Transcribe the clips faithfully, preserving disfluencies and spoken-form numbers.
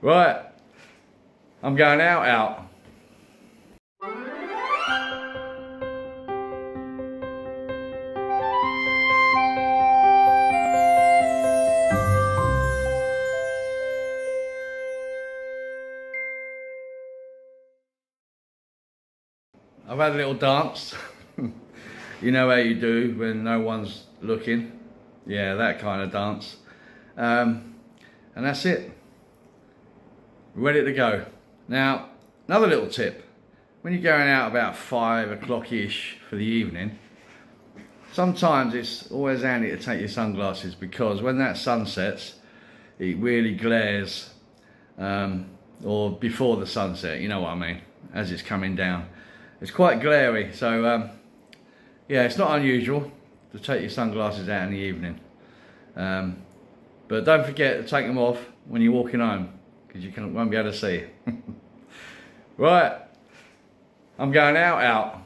Right, I'm going out, out. I've had a little dance. You know how you do when no one's looking. Yeah, that kind of dance. Um, and that's it. Ready to go. Now, another little tip. When you're going out about five o'clock-ish for the evening, sometimes it's always handy to take your sunglasses, because when that sun sets, it really glares, um, or before the sunset, you know what I mean, as it's coming down. It's quite glary, so um, yeah, it's not unusual to take your sunglasses out in the evening. Um, but don't forget to take them off when you're walking home, because you can, won't be able to see. Right, I'm going out, out.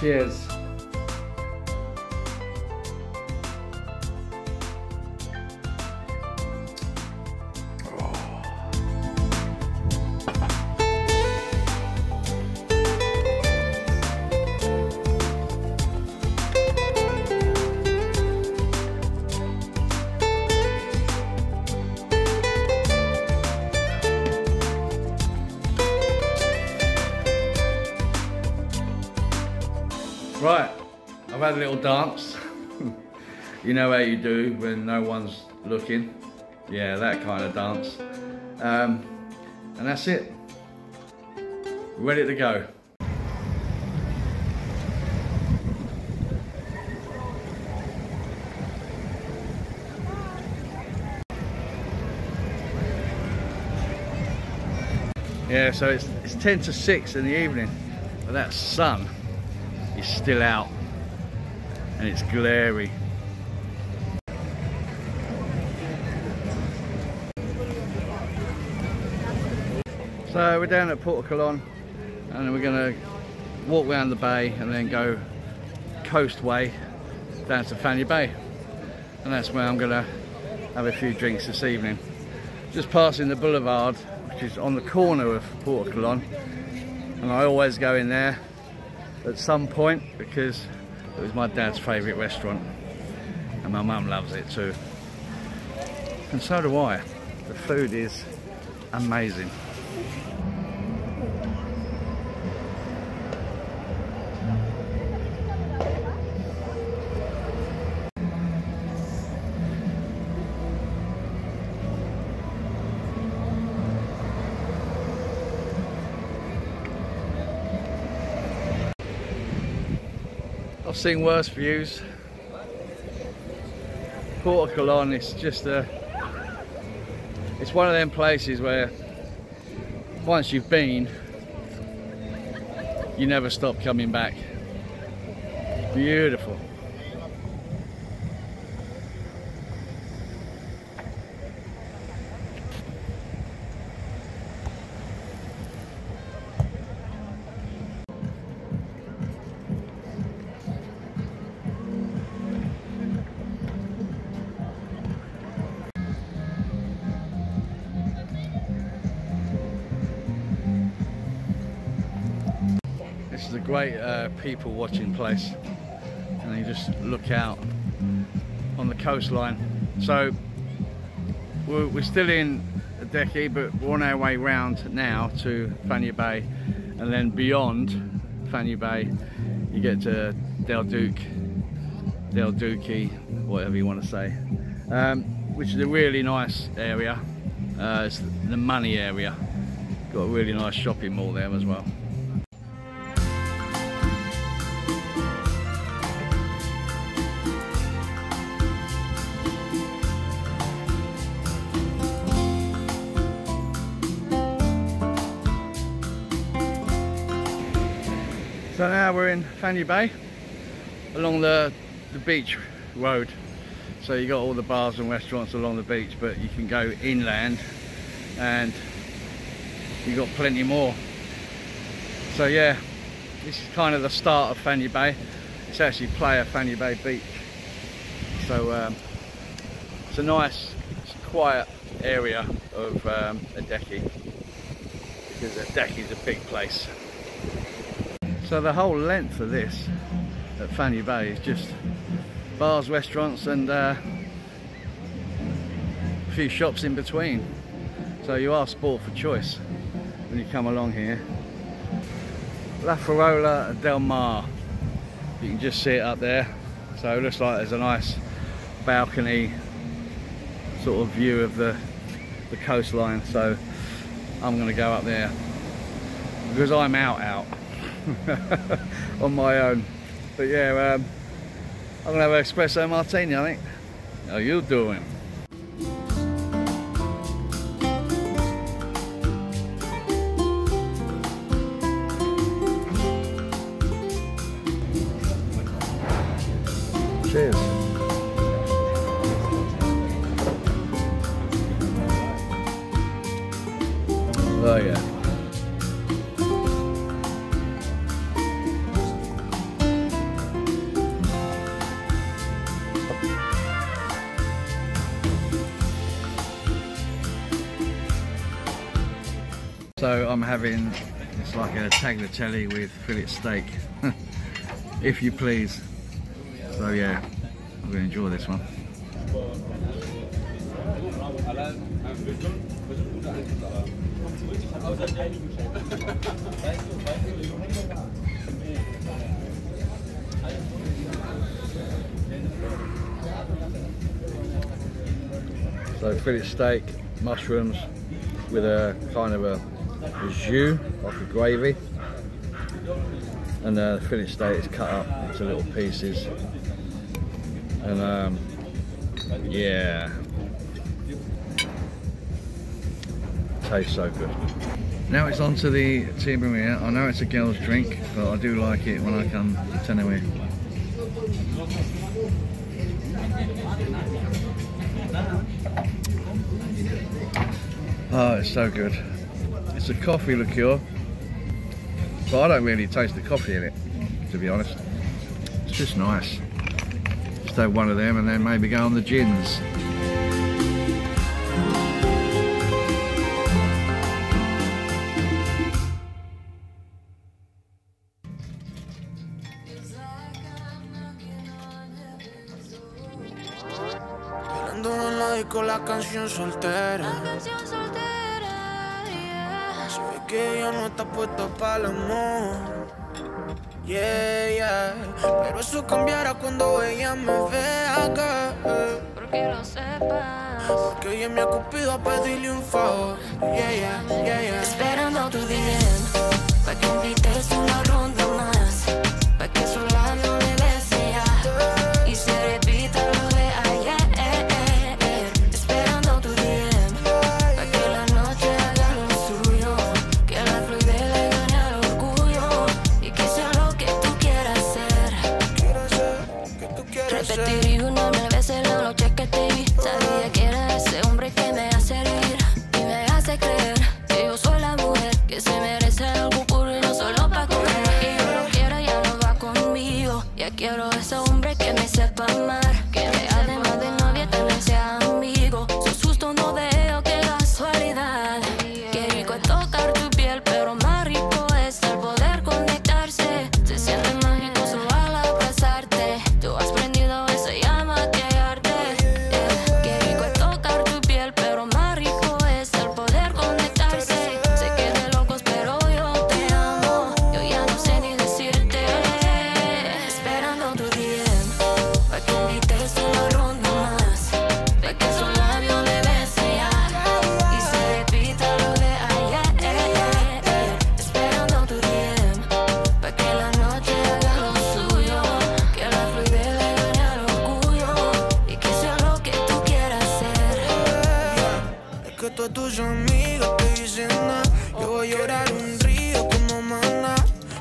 Cheers. Right, I've had a little dance. You know how you do when no one's looking. Yeah, that kind of dance. Um, and that's it. Ready to go. Yeah, so it's, it's ten to six in the evening, but that sun is still out and it's glary. So we're down at Puerto Colón and we're going to walk around the bay and then go coast way down to Fanabe Bay, and that's where I'm going to have a few drinks this evening. Just passing the boulevard, which is on the corner of Puerto Colón, and I always go in there at some point because it was my dad's favourite restaurant and my mum loves it too, and so do I. The food is amazing. I've seen worse views. Puerto Colón is just a, it's one of them places where once you've been, you never stop coming back. It's beautiful. It's a great uh, people watching place, and you just look out on the coastline. So we're, we're still in Dechi, but we're on our way round now to Fanabe Bay, and then beyond Fanabe Bay you get to Del Duque, Del Duque, whatever you want to say, um, which is a really nice area. Uh, it's the money area. Got a really nice shopping mall there as well. So now we're in Fanabe Bay, along the, the beach road. So you got all the bars and restaurants along the beach, but you can go inland and you got plenty more. So yeah, this is kind of the start of Fanabe Bay. It's actually Playa Fanabe Bay Beach. So um, it's a nice, it's a quiet area of um, Adechi, because Adechi is a big place. So the whole length of this at Fanabe Bay is just bars, restaurants, and uh, a few shops in between. So you are spoiled for choice when you come along here. La Farola del Mar. You can just see it up there. So it looks like there's a nice balcony sort of view of the, the coastline. So I'm gonna go up there because I'm out out on my own. But yeah, um, I'm gonna have an espresso martini, I think. How you doing? Cheers. Oh yeah. So I'm having, it's like a tagliatelle with fillet steak, if you please. So yeah, I'm going to enjoy this one. So fillet steak, mushrooms with a kind of a the jus, like a gravy, and uh, the finished state is cut up into little pieces, and um, yeah, tastes so good. Now it's on to the Tia Maria. I know it's a girl's drink, but I do like it when I come to Tenerife. Oh, it's so good. It's a coffee liqueur, but I don't really taste the coffee in it, to be honest. It's just nice. Just have one of them and then maybe go on the gins. Que ella no está puesta para el amor, yeah, yeah. Pero eso cambiará cuando ella me vea acá, porque lo sepas, porque ella me ha cupido a pedirle un favor, yeah, yeah, yeah, yeah. Esperando tu D M, pa' que invites una ronda más, pa' que sola no me desea y se repita lo de ayer, eh, eh, eh. Esperando tu D M, pa' que la noche haga lo suyo, repetir una mil veces la noche que te vi. Sabía que era ese hombre que me hace reír y me hace creer que yo soy la mujer que se merece algo puro y no solo pa' comer. todos tus amigos te dicen nada. Yo voy a llorar un río como maná.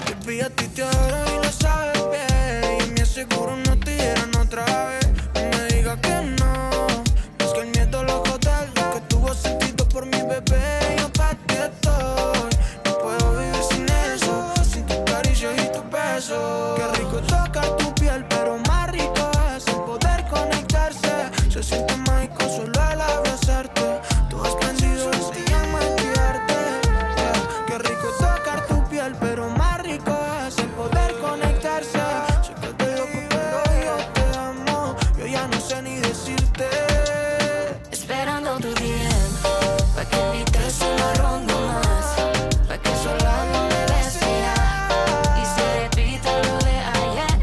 Te pido a ti, te adoro y lo sabes bien. Y me aseguro no te dieran otra vez. No me digas que no, no es que el miedo lo joda. Lo que tuvo sentido por mi bebé. Yo pa' ti estoy, no puedo vivir sin eso. Sin tus caricias y tus besos. Qué rico tocar tu piel, pero más rico es el poder conectarse. Se siente mágico solo al abrazarte. Tú has pensado en ti y mancharte. Yeah. Qué rico tocar tu piel, pero más rico es el poder conectarse. Sé que te loco, pero yo te amo. Yo ya no sé ni decirte. Esperando tu día, pa' que ni te solo rondo más, pa' que sola no me decía y se repita lo de ayer.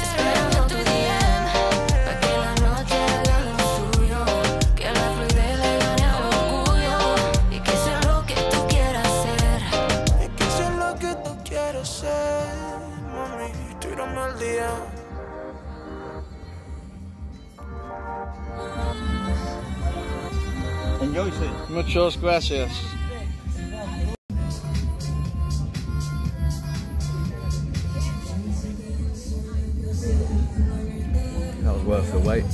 Esperando tu día, pa' que la noche haga lo suyo, que la fluidez le gane al orgullo y que sea lo que tú quieras ser, y que sea lo que tú quieras ser. Mami, tírame al día. Muchas gracias. That was worth the wait.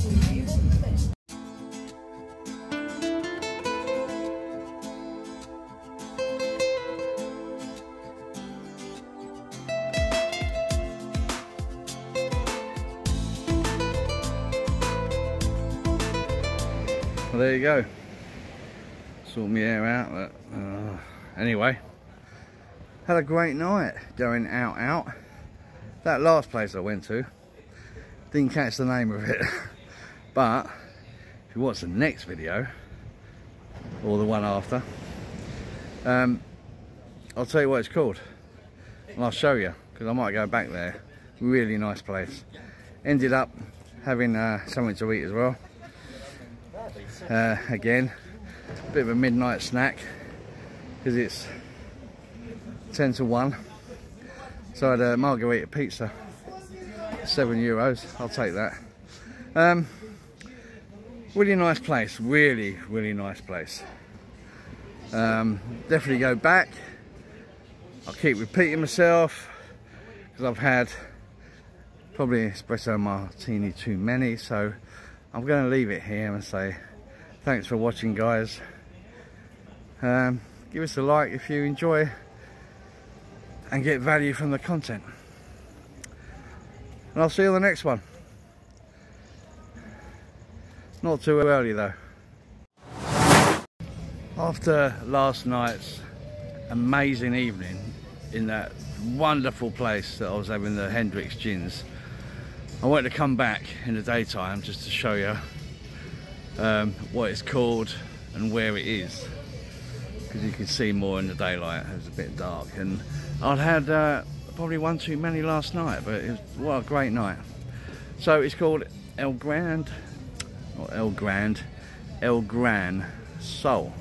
Well, there you go. Sort my hair out, but uh, anyway, had a great night going out out. That last place I went to, didn't catch the name of it, but if you watch the next video or the one after, um, I'll tell you what it's called and I'll show you, because I might go back there. Really nice place. Ended up having uh, something to eat as well, uh, again. Bit of a midnight snack, because it's ten to one. So I had a margherita pizza, seven euros. I'll take that. Um, really nice place, really, really nice place. Um, definitely go back. I'll keep repeating myself, because I've had probably an espresso martini too many. So I'm going to leave it here and say, thanks for watching, guys. Um, give us a like if you enjoy and get value from the content. And I'll see you on the next one. Not too early though. After last night's amazing evening in that wonderful place that I was having the Hendrix gins, I wanted to come back in the daytime just to show you Um, what it's called and where it is, because you can see more in the daylight. It was a bit dark, and I'd had uh, probably one too many last night, but it was, what a great night. So it's called El Gran, or El Gran, El Gran Sol.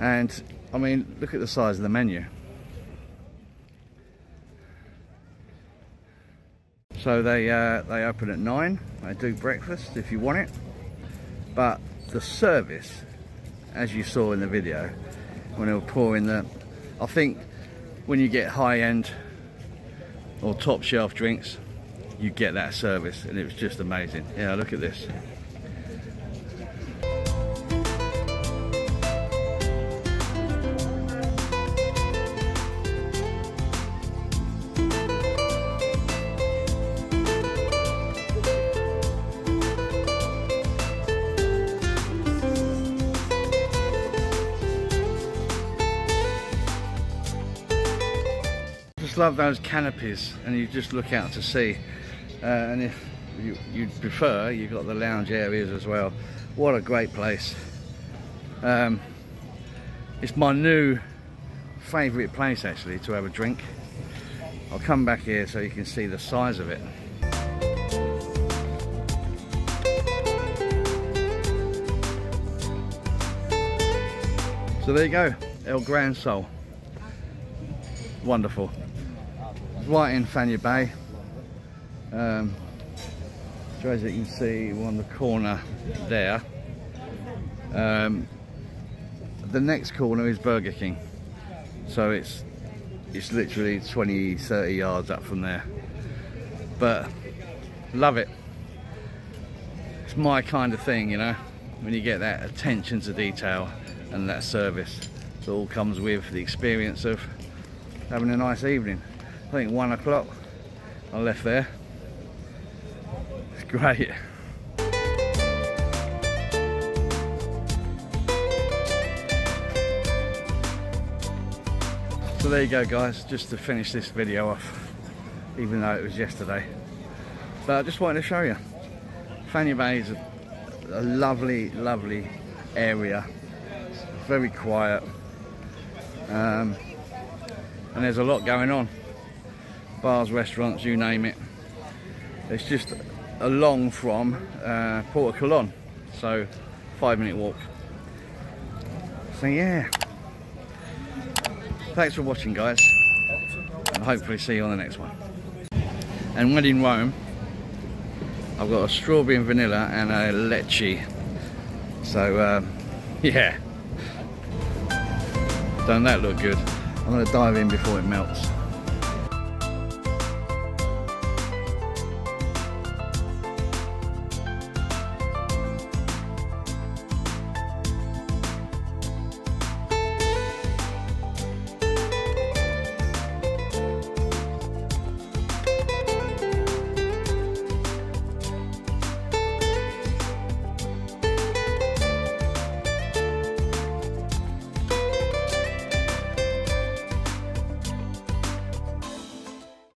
And I mean, look at the size of the menu. So they, uh, they open at nine, they do breakfast if you want it, but the service, as you saw in the video, when they were pouring the, I think when you get high-end or top shelf drinks, you get that service, and it was just amazing. Yeah, look at this. Love those canopies, and you just look out to sea, uh, and if you, you prefer, you've got the lounge areas as well. What a great place. Um, it's my new favourite place actually to have a drink. I'll come back here so you can see the size of it. So there you go, El Gran Sol. Wonderful. Right in Fanabe Bay. Um, so as you can see on the corner there, Um, the next corner is Burger King, so it's it's literally twenty, thirty yards up from there. But love it. It's my kind of thing, you know, when you get that attention to detail and that service. It all comes with the experience of having a nice evening. I think one o'clock I left there. It's great. So there you go, guys, just to finish this video off, even though it was yesterday. But I just wanted to show you, Fanabe Bay is a, a lovely, lovely area. It's very quiet, um, and there's a lot going on. Bars, restaurants, you name it. It's just along from uh, Puerto Colón, so five minute walk. So yeah. Thanks for watching, guys, and hopefully see you on the next one. And when in Rome, I've got a strawberry and vanilla and a leche. So, um, yeah. Don't that look good? I'm gonna dive in before it melts.